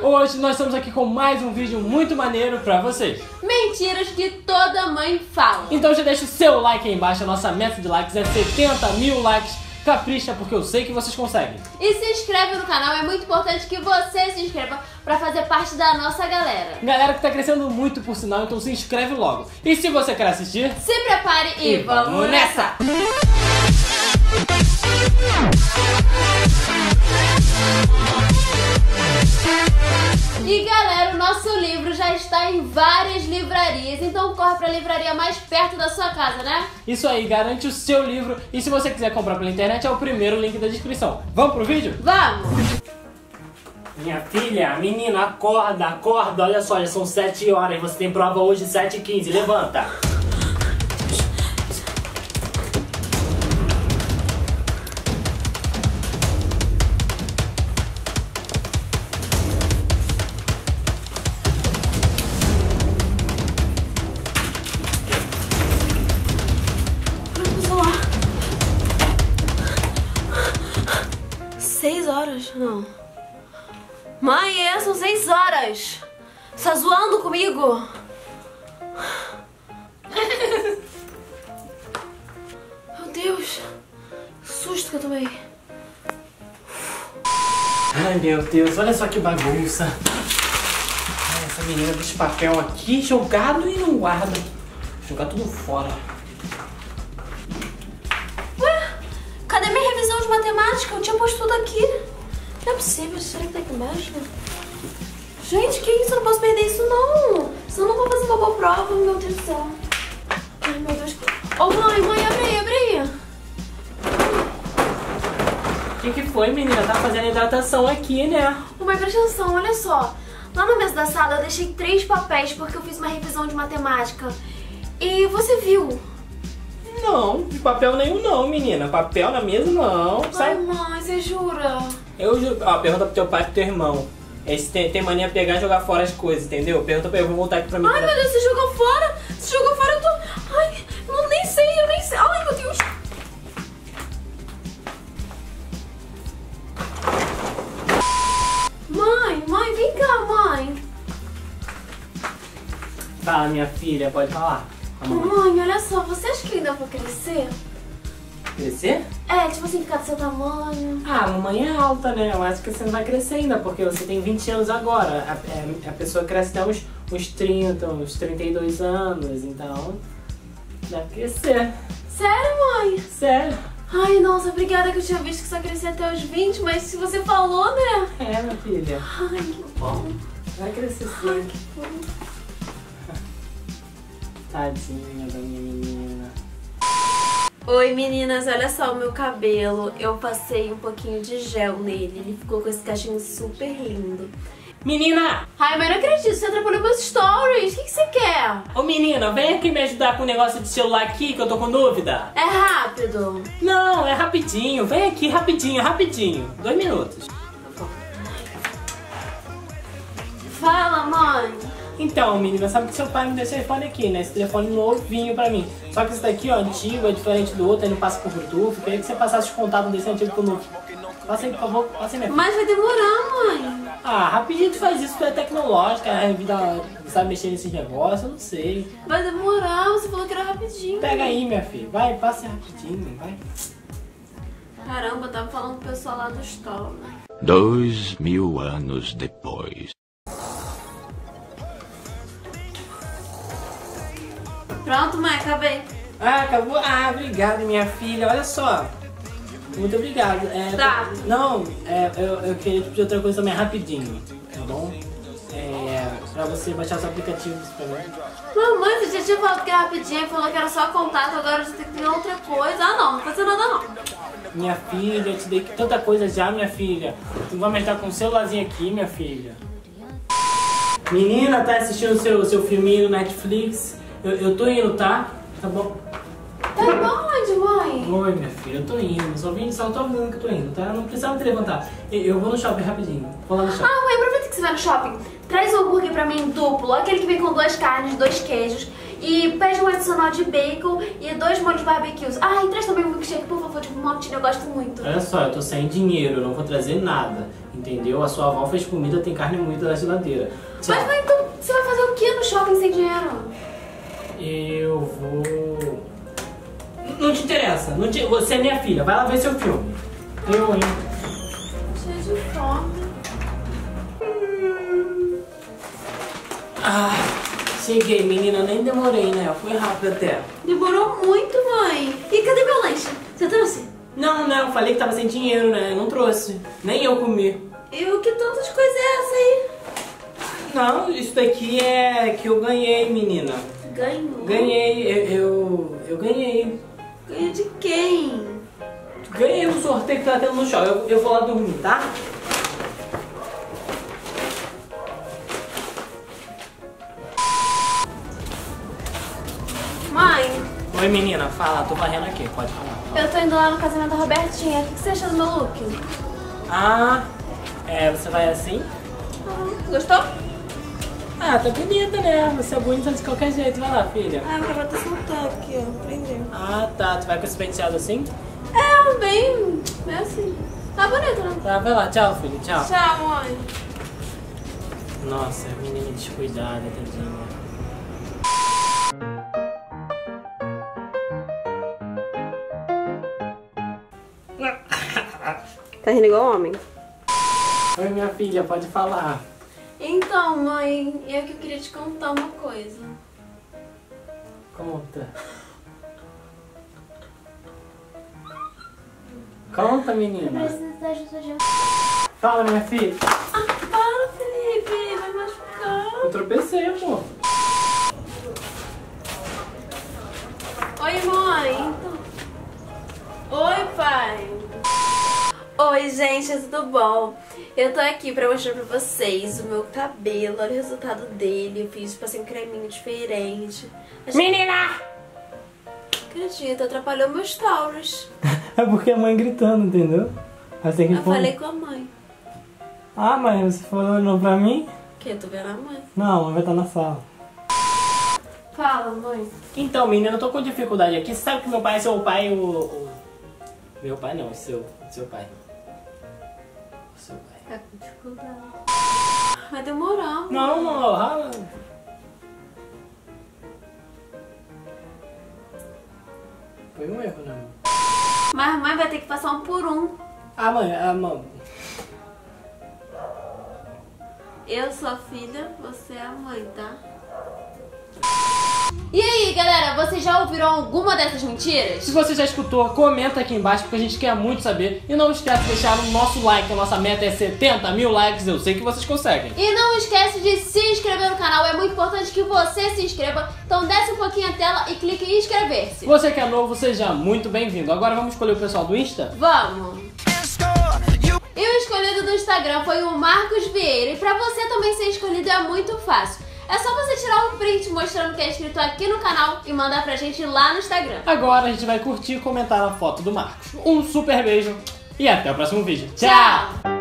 Hoje nós estamos aqui com mais um vídeo muito maneiro pra vocês. Mentiras que toda mãe fala. Então já deixa o seu like aí embaixo, a nossa meta de likes é 70 mil likes. Capricha, porque eu sei que vocês conseguem. E se inscreve no canal, é muito importante que você se inscreva pra fazer parte da nossa galera. Galera que tá crescendo muito, por sinal, então se inscreve logo. E se você quer assistir, se prepare e vamos nessa! E galera, o nosso livro já está em várias livrarias, então corre pra livraria mais perto da sua casa, né? Isso aí, garante o seu livro e se você quiser comprar pela internet é o primeiro link da descrição. Vamos pro vídeo? Vamos! Minha filha, menina, acorda, olha só, já são 7 horas, você tem prova hoje 7h15, levanta! Não. Mãe, são 6 horas. Você tá zoando comigo? Meu Deus, que susto que eu tomei. Ai meu Deus, olha só que bagunça. Essa menina deixa o papel aqui jogado e não guarda. Vou jogar tudo fora. Ué, cadê minha revisão de matemática? Eu tinha posto tudo aqui. Não é possível, será que tá aqui embaixo? Gente, que isso? Eu não posso perder isso, não! Senão eu não vou fazer uma boa prova, meu Deus do céu. Ai, meu Deus. Ô, mãe, abre aí. Que foi, menina? Tá fazendo hidratação aqui, né? Ô, mãe, presta atenção, olha só. Lá na mesa da sala eu deixei 3 papéis porque eu fiz uma revisão de matemática. E você viu? Não, de papel nenhum não, menina. Papel na mesa não. Sai. Ai, mãe, você jura? Eu juro. Ó, pergunta pro teu pai e pro teu irmão. Esse tem mania de pegar e jogar fora as coisas, entendeu? Pergunta pra ele, eu vou voltar aqui pra mim. Ai, meu Deus, você jogou fora? Você jogou fora, eu tô... Ai, eu nem sei. Ai, meu Deus. Mãe, vem cá, mãe. Fala, minha filha, pode falar. Mãe, olha só, você acha que ainda vou crescer? Crescer? É, tipo assim, ficar do seu tamanho. Ah, a mamãe é alta, né? Eu acho que você não vai crescer ainda, porque você tem 20 anos agora. A pessoa cresce até uns 30, uns 32 anos, então... Deve crescer. Sério, mãe? Sério. Ai, nossa, obrigada que eu tinha visto que só crescia até os 20, mas se você falou, né? É, minha filha. Ai, que bom. Vai crescer sim. Ai, que bom. Tadinha da minha menina. Oi meninas, olha só o meu cabelo. Eu passei um pouquinho de gel nele. Ele ficou com esse cachinho super lindo. Menina! Ai, mas não acredito, você atrapalhou meus stories. O que você quer? Ô menina, vem aqui me ajudar com o negócio de celular aqui, que eu tô com dúvida. É rápido? Não, é rapidinho. Vem aqui, rapidinho. 2 minutos. Fala, mãe. Então, menina, sabe que seu pai me deu esse telefone aqui, né? Esse telefone novinho pra mim. Só que esse daqui, ó, antigo, é diferente do outro, ele não passa por Bluetooth. Queria que você passasse os contatos desse antigo pro novo. Passa aí, por favor, passa aí, minha filha. Mas vai demorar, mãe. Ah, rapidinho tu faz isso, tu é tecnológica, a vida sabe mexer nesses negócios, eu não sei. Vai demorar, você falou que era rapidinho. Pega aí, minha filha, vai, passa rapidinho, vai. Caramba, eu tava falando com o pessoal lá do Stall, né? 2000 anos depois. Pronto, mãe, acabei. Ah, acabou? Ah, obrigado, minha filha. Olha só. Muito obrigado. É, tá. Não, eu queria te pedir outra coisa também rapidinho, tá bom? Pra você baixar seu aplicativo pra mim. Não, mãe, você já tinha falado que era rapidinho, falou que era só contato, agora você tem que ter outra coisa. Ah, não faz nada não. Minha filha, eu te dei tanta coisa já, minha filha. Tu vai me ajudar com o celularzinho aqui, minha filha. Menina, tá assistindo o seu filminho no Netflix? Eu tô indo, tá? Tá bom? Tá onde, mãe? Oi, minha filha, eu tô indo. Só vim saltar a música que eu tô indo, tá? Eu não precisava te levantar. Eu vou no shopping rapidinho. Vou lá no shopping. Ah, mãe, aproveita que você vai no shopping. Traz um hambúrguer pra mim duplo, aquele que vem com 2 carnes, 2 queijos. E pede um adicional de bacon e 2 molhos barbecues. Ah, e traz também um milkshake, por favor, de Mountain, eu gosto muito. Olha só, eu tô sem dinheiro, eu não vou trazer nada. entendeu? A sua avó fez comida, tem carne moída na geladeira. Mas então você vai fazer o que no shopping sem dinheiro? Eu vou... Não te interessa, não te... você é minha filha, vai lá ver seu filme. Eu, hein? Cheio de fome. Ah, cheguei, menina, nem demorei, né? Foi rápido até. Demorou muito, mãe. E cadê meu lanche? Você trouxe? Não, não, falei que tava sem dinheiro, né? Não trouxe. Nem eu comi. Eu que tantas coisas é essa aí? Não, isso daqui é que eu ganhei, menina. Ganhou? Ganhei, eu ganhei. Ganhei de quem? Ganhei um sorteio que tá tendo no shopping. Eu vou lá dormir, tá? Mãe! Oi, menina, fala, tô varrendo aqui, pode falar. Fala. Eu tô indo lá no casamento da Robertinha, o que você achou do meu look? Ah, é, você vai assim? Gostou? Ah, tá bonita, né? Você é bonita de qualquer jeito, vai lá, filha. Ah, meu cabelo tá soltando aqui, ó, prendeu. Ah, tá, tu vai com esse penteado assim? É, bem assim. Tá bonito, né? Tá, vai lá, tchau, filho, tchau. Tchau, mãe. Nossa, menina descuidada, tadinha. Tá rindo igual homem. Oi, minha filha, pode falar. Então, mãe, eu que queria te contar uma coisa. Conta. Conta, menina. Eu preciso da ajuda de... Fala, minha filha. Ah, para, Felipe, vai machucar. Eu tropecei, amor. Oi, mãe. Então... Oi, pai. Oi, gente, tudo bom? Eu tô aqui pra mostrar pra vocês o meu cabelo, olha o resultado dele. Eu fiz, passei um creminho diferente. Menina! Acredita, atrapalhou meus tauros. É porque a mãe gritando, entendeu? Assim que eu falei com a mãe. Ah, mãe, você falou não pra mim? Que? Tu vendo a mãe? Não, a mãe vai estar na sala. Fala, mãe. Então, menina, eu tô com dificuldade aqui. Você sabe que meu pai é seu pai, Meu pai não, seu pai. Seu pai. Tá com dificuldade. Vai demorar. Não, não, rala. Foi um erro, né? Mas a mãe vai ter que passar um por um. Ah, mãe, a mãe. Eu sou a filha, você é a mãe, tá? E aí, galera, vocês já ouviram alguma dessas mentiras? Se você já escutou, comenta aqui embaixo, porque a gente quer muito saber. E não esquece de deixar o nosso like, a nossa meta é 70 mil likes, eu sei que vocês conseguem. E não esquece de se inscrever no canal, é muito importante que você se inscreva. Então desce um pouquinho a tela e clique em inscrever-se. Você que é novo, seja muito bem-vindo. Agora vamos escolher o pessoal do Insta? Vamos! E o escolhido do Instagram foi o Marcos Vieira. E pra você também ser escolhido é muito fácil. É só você tirar um print mostrando que é inscrito aqui no canal e mandar pra gente lá no Instagram. Agora a gente vai curtir e comentar a foto do Marcos. Um super beijo e até o próximo vídeo. Tchau!